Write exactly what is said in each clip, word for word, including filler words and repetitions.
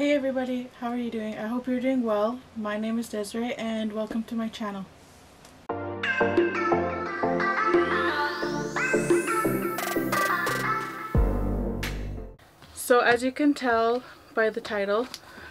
Hey everybody, how are you doing? I hope you're doing well. My name is Desiree and welcome to my channel. So as you can tell by the title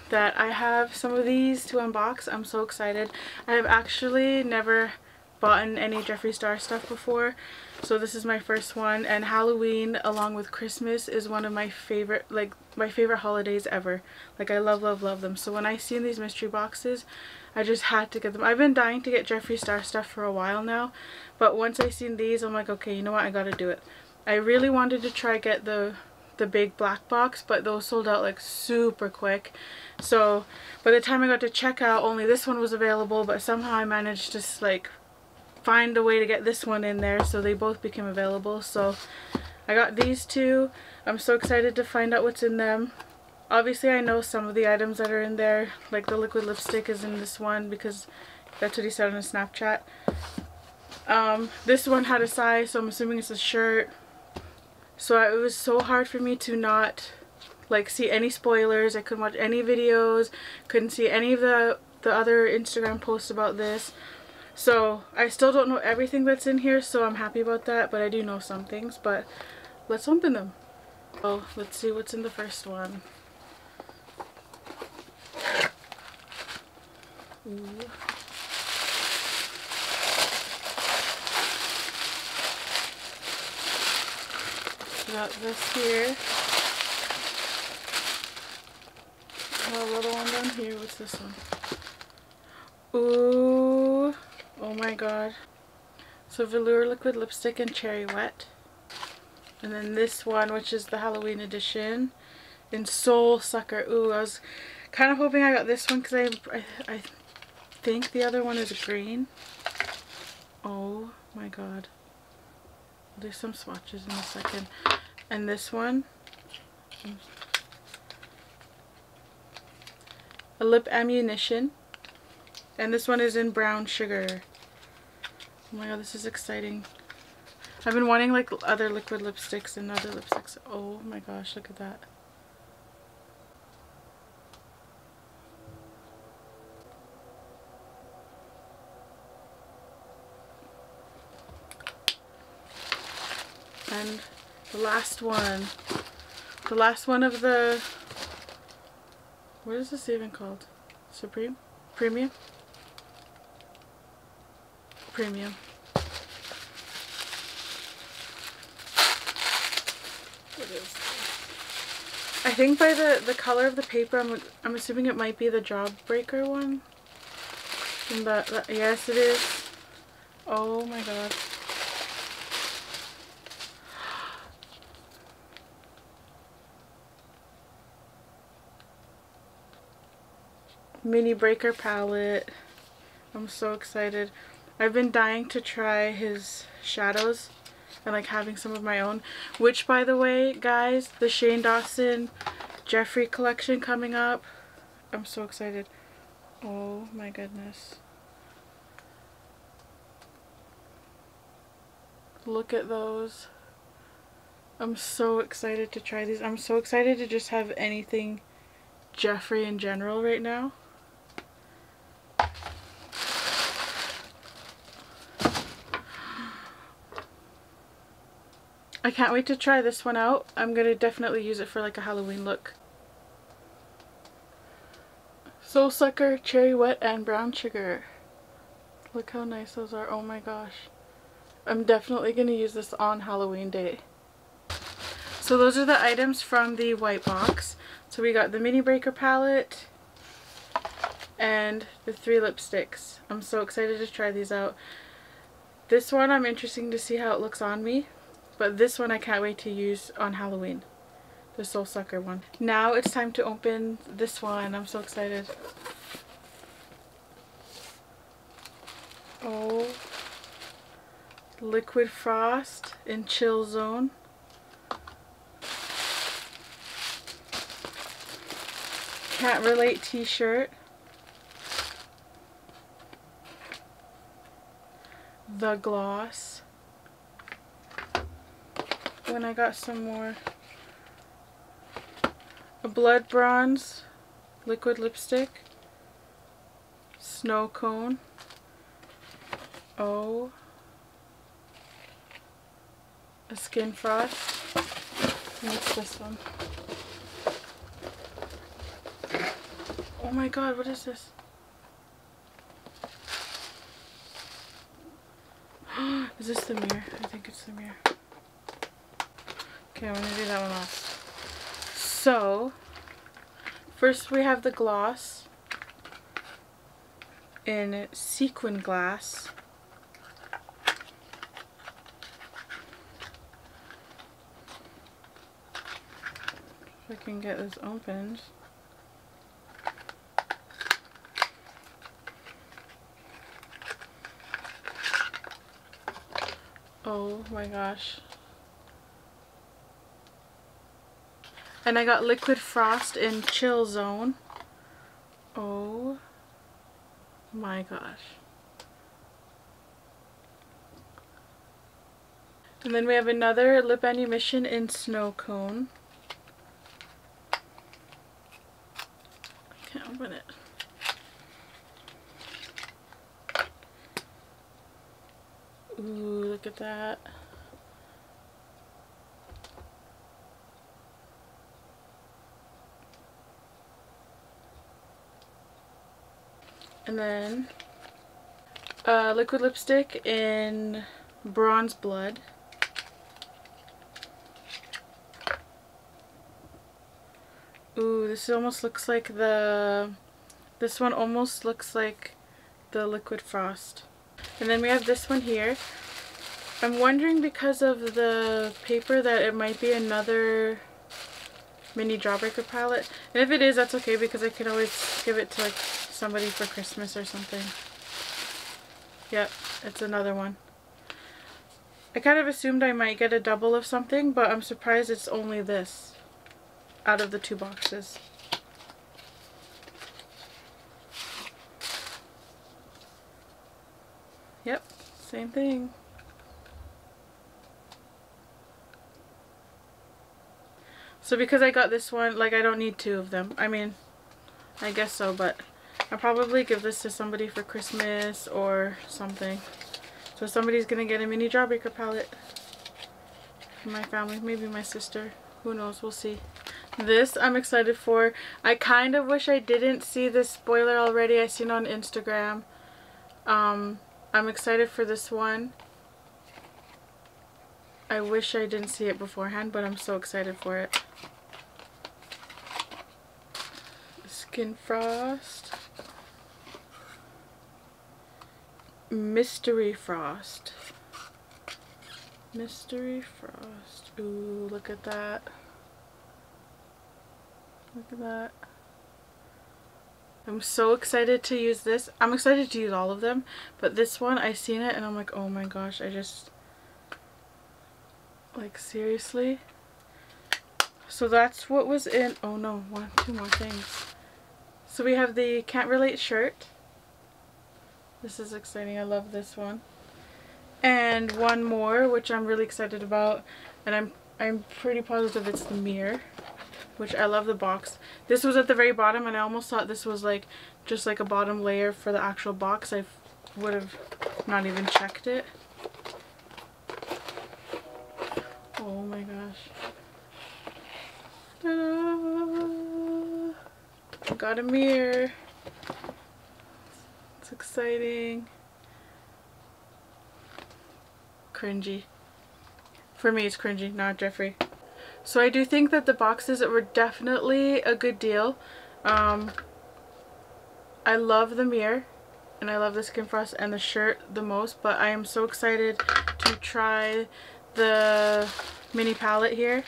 that I have some of these to unbox. I'm so excited. I have actually never bought any Jeffree Star stuff before, so this is my first one, and Halloween along with Christmas is one of my favorite like my favorite holidays ever. Like I love love love them. So when I seen these mystery boxes, I just had to get them. I've been dying to get Jeffree Star stuff for a while now, but once I seen these, I'm like, okay, you know what, I gotta do it. I really wanted to try get the the big black box, but those sold out like super quick, so by the time I got to checkout, only this one was available, but somehow I managed to like find a way to get this one in there, so they both became available. So I got these two. I'm so excited to find out what's in them. Obviously I know some of the items that are in there, like the liquid lipstick is in this one because that's what he said on his Snapchat. Um, this one had a size, so I'm assuming it's a shirt. So I, it was so hard for me to not like see any spoilers. I couldn't watch any videos, couldn't see any of the, the other Instagram posts about this. So I still don't know everything that's in here, so I'm happy about that, but I do know some things. But let's open them. Oh, let's see what's in the first one. Ooh. Got this here. Got a little one down here. What's this one? Ooh. Oh my god. So Velour liquid lipstick and cherry wet. And then this one, which is the Halloween edition, in Soul Sucker. Ooh, I was kind of hoping I got this one because I, I, I think the other one is green. Oh my god. There's some swatches in a second. And this one. A lip ammunition. And this one is in brown sugar. Oh my god, this is exciting. I've been wanting like other liquid lipsticks and other lipsticks. Oh my gosh, look at that. And the last one. The last one of the... What is this even called? Supreme? Premium? Premium. What is this? I think by the the color of the paper, I'm I'm assuming it might be the Jawbreaker one. And that, that yes, it is. Oh my god. Mini Breaker palette. I'm so excited. I've been dying to try his shadows and like having some of my own, which by the way guys, the Shane Dawson Jeffree collection coming up. I'm so excited. Oh my goodness. Look at those. I'm so excited to try these. I'm so excited to just have anything Jeffree in general right now. I can't wait to try this one out. I'm going to definitely use it for like a Halloween look. Soul Sucker, Cherry Wet, and Brown Sugar. Look how nice those are. Oh my gosh. I'm definitely going to use this on Halloween day. So those are the items from the white box. So we got the Mini Breaker palette and the three lipsticks. I'm so excited to try these out. This one I'm interested to see how it looks on me. But this one I can't wait to use on Halloween. The Soul Sucker one. Now it's time to open this one. I'm so excited. Oh. Liquid Frost in Chill Zone. Can't relate t-shirt. The gloss. When I got some more. A blood bronze liquid lipstick, Snow Cone, O, a Skin Frost, and what's this one? Oh my god, what is this? Is this the mirror? I think it's the mirror. Okay, I'm gonna do that one last. So, first we have the gloss in Sequin Glass. If I can get this opened. Oh my gosh. And I got Liquid Frost in Chill Zone. Oh my gosh. And then we have another lip annumission in Snow Cone. I can't open it. Ooh, look at that. And then uh, liquid lipstick in Bronze Blood. Ooh, this almost looks like the, this one almost looks like the Liquid Frost. And then we have this one here. I'm wondering because of the paper that it might be another mini Jawbreaker palette. And if it is, that's okay because I could always give it to like somebody for Christmas or something. Yep, it's another one. I kind of assumed I might get a double of something, but I'm surprised it's only this out of the two boxes. Yep, same thing. So because I got this one, like I don't need two of them. I mean, I guess so, but I'll probably give this to somebody for Christmas or something. So somebody's gonna get a mini Jawbreaker palette. My family, maybe my sister. Who knows, we'll see. This I'm excited for. I kind of wish I didn't see this spoiler already. I seen it on Instagram. Um... I'm excited for this one. I wish I didn't see it beforehand, but I'm so excited for it. Skin Frost. Mystery Frost. Mystery Frost. Ooh, look at that. Look at that. I'm so excited to use this. I'm excited to use all of them, but this one, I seen it and I'm like, oh my gosh, I just, like, seriously? So that's what was in, oh no, one, two more things. So we have the Can't Relate shirt. This is exciting, I love this one. And one more, which I'm really excited about, and I'm, I'm pretty positive it's the mirror. Which I love the box. This was at the very bottom and I almost thought this was like just like a bottom layer for the actual box. I would have not even checked it. Oh my gosh. Ta-da! Got a mirror. It's exciting. Cringy. For me it's cringy, not Jeffree. So I do think that the boxes were definitely a good deal. Um, I love the mirror and I love the Skin Frost and the shirt the most, but I am so excited to try the mini palette here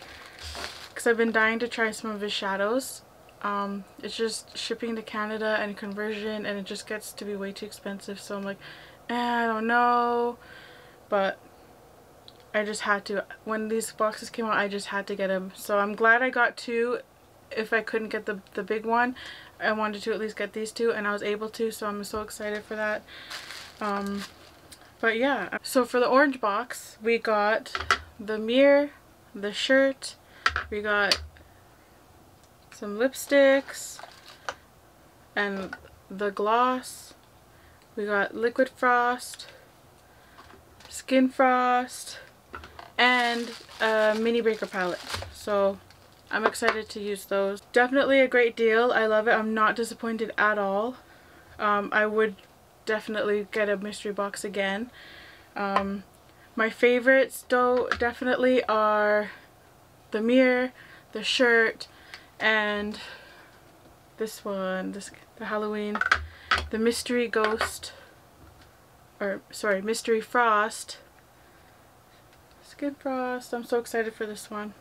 because I've been dying to try some of his shadows. Um, it's just shipping to Canada and conversion and it just gets to be way too expensive, so I'm like, eh, I don't know, but I just had to. When these boxes came out, I just had to get them. So I'm glad I got two. If I couldn't get the, the big one, I wanted to at least get these two, and I was able to, so I'm so excited for that. Um, but yeah. So for the orange box, we got the mirror, the shirt, we got some lipsticks, and the gloss. We got Liquid Frost, Skin Frost, and a mini breaker palette. So I'm excited to use those. Definitely a great deal. I love it. I'm not disappointed at all. Um, I would definitely get a mystery box again. Um, my favorites though definitely are the mirror, the shirt, and this one, this the Halloween, the mystery ghost, or sorry, mystery frost, Skin Frost. I'm so excited for this one.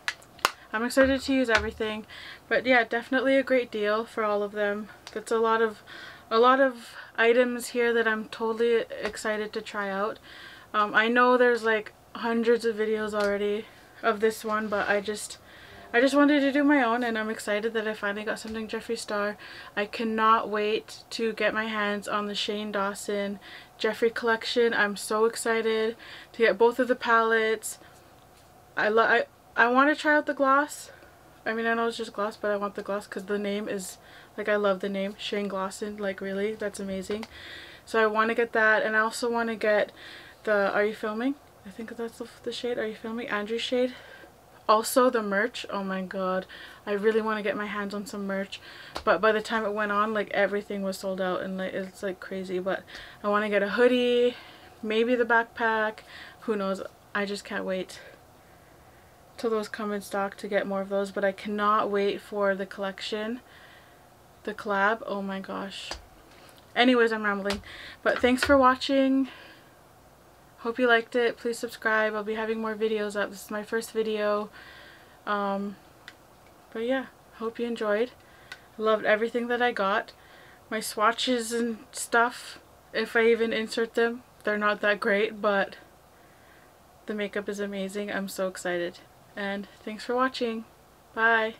I'm excited to use everything, but yeah, definitely a great deal for all of them. That's a lot of a lot of items here that I'm totally excited to try out. Um, I know there's like hundreds of videos already of this one, but I just I just wanted to do my own, and I'm excited that I finally got something Jeffree Star. I cannot wait to get my hands on the Shane Dawson Jeffree collection. I'm so excited to get both of the palettes. I love I I want to try out the gloss. I mean, I know it's just gloss, but I want the gloss because the name is like, I love the name Shane Glosson. Like, really, that's amazing. So I want to get that, and I also want to get the Are You Filming? I think that's the shade. Are You Filming? Andrew shade. Also the merch, oh my god, I really want to get my hands on some merch, but by the time it went on, like, everything was sold out, and like, it's like crazy. But I want to get a hoodie, maybe the backpack, who knows. I just can't wait till those come in stock to get more of those, but I cannot wait for the collection, the collab, oh my gosh. Anyways, I'm rambling, but thanks for watching. Hope you liked it. Please subscribe. I'll be having more videos up. This is my first video. Um, but yeah, hope you enjoyed. Loved everything that I got. My swatches and stuff, if I even insert them, they're not that great, but the makeup is amazing. I'm so excited. And thanks for watching. Bye.